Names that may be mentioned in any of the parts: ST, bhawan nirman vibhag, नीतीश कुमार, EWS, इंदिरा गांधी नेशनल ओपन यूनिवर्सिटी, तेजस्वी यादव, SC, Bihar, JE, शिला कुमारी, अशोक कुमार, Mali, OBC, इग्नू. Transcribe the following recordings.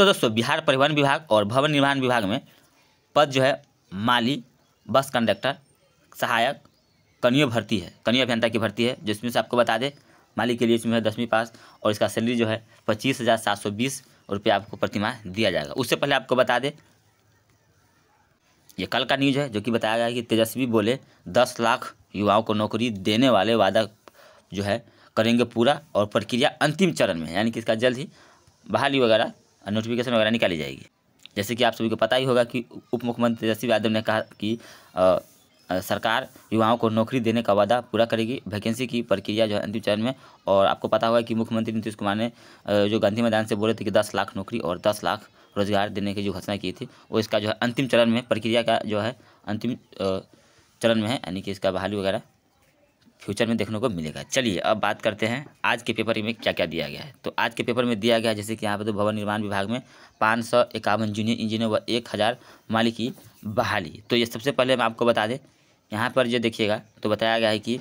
तो दोस्तों बिहार परिवहन विभाग और भवन निर्माण विभाग में पद जो है माली, बस कंडक्टर, सहायक, कनीय भर्ती है, कनीय अभियंता की भर्ती है, जिसमें से आपको बता दें माली के लिए इसमें है 10वीं पास और इसका सैलरी जो है 25,720 रुपये आपको प्रतिमाह दिया जाएगा। उससे पहले आपको बता दें ये कल का न्यूज है जो कि बताया गया है कि तेजस्वी बोले 10 लाख युवाओं को नौकरी देने वाले वादा जो है करेंगे पूरा और प्रक्रिया अंतिम चरण में है, यानी कि इसका जल्द ही बहाली वगैरह नोटिफिकेशन वगैरह निकाली जाएगी। जैसे कि आप सभी को पता ही होगा कि उप मुख्यमंत्री तेजस्वी यादव ने कहा कि सरकार युवाओं को नौकरी देने का वादा पूरा करेगी। वैकेंसी की प्रक्रिया जो है अंतिम चरण में, और आपको पता होगा कि मुख्यमंत्री नीतीश कुमार ने जो गांधी मैदान से बोले थे कि 10 लाख नौकरी और 10 लाख रोजगार देने की जो घोषणा की थी, वो इसका जो है अंतिम चरण में, प्रक्रिया का जो है अंतिम चरण में है, यानी कि इसका बहाली वगैरह फ्यूचर में देखने को मिलेगा। चलिए अब बात करते हैं आज के पेपर में क्या क्या दिया गया है। तो आज के पेपर में दिया गया जैसे कि यहाँ पर तो भवन निर्माण विभाग में 551 जूनियर इंजीनियर व 1000 माली की बहाली। तो ये सबसे पहले मैं आपको बता दें, यहाँ पर जो देखिएगा तो बताया गया है कि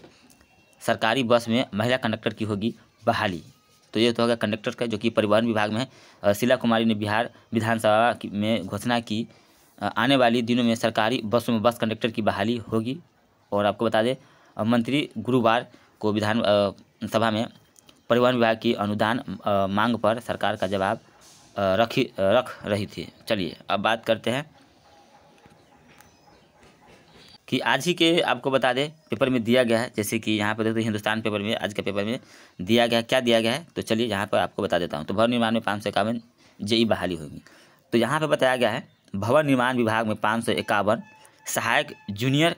सरकारी बस में महिला कंडक्टर की होगी बहाली। तो ये तो होगा कंडक्टर का, जो कि परिवहन विभाग में है। शिला कुमारी ने बिहार विधानसभा में घोषणा की आने वाले दिनों में सरकारी बसों में बस कंडक्टर की बहाली होगी। और आपको बता दें मंत्री गुरुवार को विधान सभा में परिवहन विभाग की अनुदान मांग पर सरकार का जवाब रख रही थी। चलिए अब बात करते हैं कि आज ही के आपको बता दें पेपर में दिया गया है, जैसे कि यहाँ पर देखते हिंदुस्तान पेपर में आज के पेपर में दिया गया क्या दिया गया है। तो चलिए यहाँ पर आपको बता देता हूँ। तो भवन निर्माण में 551 जेई बहाली होगी। तो यहाँ पर बताया गया है भवन निर्माण विभाग में 551 सहायक जूनियर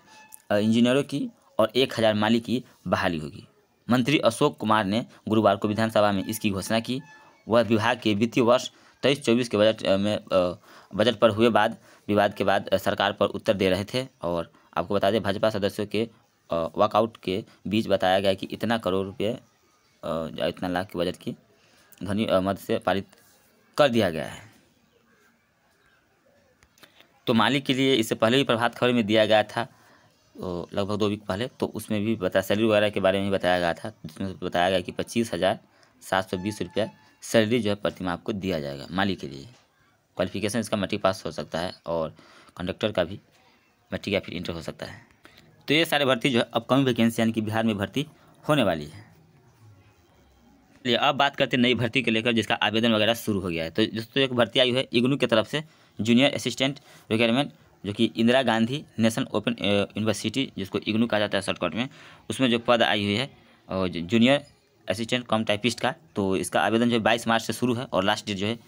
इंजीनियरों की और 1000 माली की बहाली होगी। मंत्री अशोक कुमार ने गुरुवार को विधानसभा में इसकी घोषणा की। वह विभाग के वित्तीय वर्ष 23-24 के बजट पर हुए बाद विवाद के बाद सरकार पर उत्तर दे रहे थे। और आपको बता दें भाजपा सदस्यों के वॉकआउट के बीच बताया गया कि इतना करोड़ रुपये इतना लाख के बजट की ध्वनि मत से पारित कर दिया गया है। तो माली के लिए इससे पहले ही प्रभात खबर में दिया गया था लगभग 2 वीक पहले, तो उसमें भी सैलरी वगैरह के बारे में भी बताया गया था, जिसमें बताया गया कि 25,720 रुपया सैलरी जो है प्रतिमाह आपको दिया जाएगा माली के लिए। क्वालिफिकेशन इसका मैट्रिक पास हो सकता है और कंडक्टर का भी मैट्रिक या फिर इंटर हो सकता है। तो ये सारे भर्ती जो है अपकमिंग वैकेंसी यानी कि बिहार में भर्ती होने वाली है। चलिए अब बात करते हैं नई भर्ती को लेकर जिसका आवेदन वगैरह शुरू हो गया है। तो दोस्तों एक भर्ती आई है इग्नू की तरफ से जूनियर असिस्टेंट रिक्वायरमेंट, जो कि इंदिरा गांधी नेशनल ओपन यूनिवर्सिटी जिसको इग्नू कहा जाता है शॉर्टकट में, उसमें जो पद आई हुई है और जूनियर असिस्टेंट कम टाइपिस्ट का। तो इसका आवेदन जो है 22 मार्च से शुरू है और लास्ट डेट जो है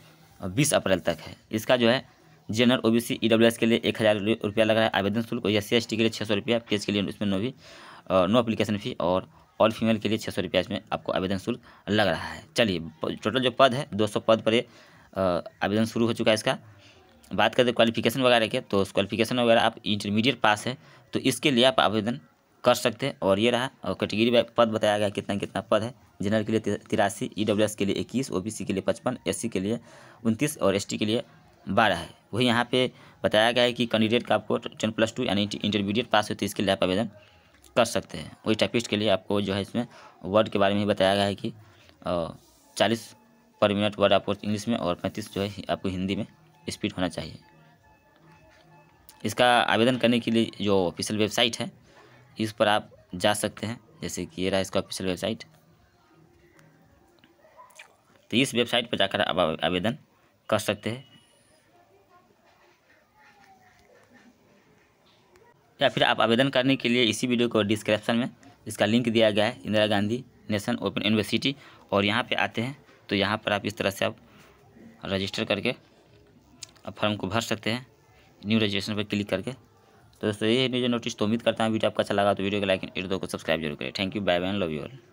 20 अप्रैल तक है। इसका जो है जनरल OBC EWS के लिए 1000 रुपया लग रहा है आवेदन शुल्क, या SC ST के लिए 600 रुपया, पेज के लिए इसमें नो एप्लीकेशन फ़ी, और ऑल फीमेल के लिए 600 रुपया इसमें आपको आवेदन शुल्क लग रहा है। चलिए टोटल जो पद है 200 पद पर आवेदन शुरू हो चुका है। इसका बात करते क्वालिफिकेशन वगैरह के, तो क्वालिफिकेशन वगैरह आप इंटरमीडिएट पास है तो इसके लिए आप आवेदन कर सकते हैं। और ये रहा और कैटेगरी में पद बताया गया कितना कितना पद है। जनरल के लिए 83, EWS के लिए 21, OBC के लिए 55, SC के लिए 29 और ST के लिए 12 है। वही यहाँ पे बताया गया है कि कैंडिडेट का आपको 10+2 यानी इंटरमीडिएट पास हो तो इसके लिए आप आवेदन कर सकते हैं। वही टाइपिस्ट के लिए आपको जो है इसमें वर्ड के बारे में बताया गया है कि 40 पर मिनट वर्ड आपको इंग्लिश में और 35 जो है आपको हिंदी में स्पीड होना चाहिए। इसका आवेदन करने के लिए जो ऑफिशियल वेबसाइट है इस पर आप जा सकते हैं, जैसे कि ये रहा इसका ऑफिशियल वेबसाइट। तो इस वेबसाइट पर जाकर आप आवेदन कर सकते हैं या फिर आप आवेदन करने के लिए इसी वीडियो को डिस्क्रिप्शन में इसका लिंक दिया गया है इंदिरा गांधी नेशनल ओपन यूनिवर्सिटी, और यहाँ पे आते हैं तो यहाँ पर आप इस तरह से आप रजिस्टर करके आप फॉर्म को भर सकते हैं न्यू रजिस्ट्रेशन पर क्लिक करके। तो दोस्तों ये न्यूज नोटिस, तो उम्मीद करता हूँ वीडियो आपका अच्छा लगा। तो वीडियो को लाइक एंड दो को सब्सक्राइब जरूर करें। Thank you, bye bye, love you all.